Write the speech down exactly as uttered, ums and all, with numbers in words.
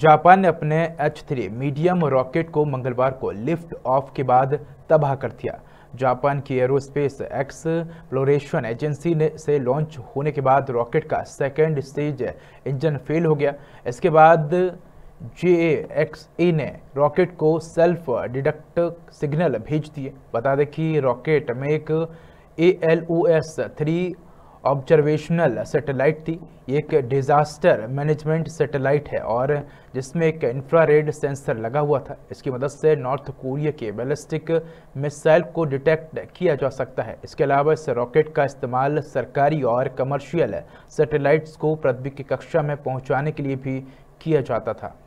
Japan ने अपने H three medium rocket को मंगलवार को लिफ्ट ऑफ के बाद तबाह कर दिया। जापान की एरोस्पेस एक्सप्लोरेशन एजेंसी ने से लॉन्च होने के बाद रॉकेट का सेकेंड स्टेज इंजन फेल हो गया। इसके बाद जे एक्स ए ने रॉकेट को सेल्फ डिडक्ट सिग्नल भेज दिए। बता दें कि रॉकेट में एक A L O S three observational satellite थी। एक डिजास्टर मैनेजमेंट सैटेलाइट है और जिसमें एक इंफ्रारेड सेंसर लगा हुआ था। इसकी मदद से नॉर्थ कोरिया के बैलिस्टिक मिसाइल को डिटेक्ट किया जा सकता है। इसके अलावा इस रॉकेट का इस्तेमाल सरकारी और कमर्शियल सैटेलाइट्स को पृथ्वी की कक्षा में पहुंचाने के लिए भी किया जाता था।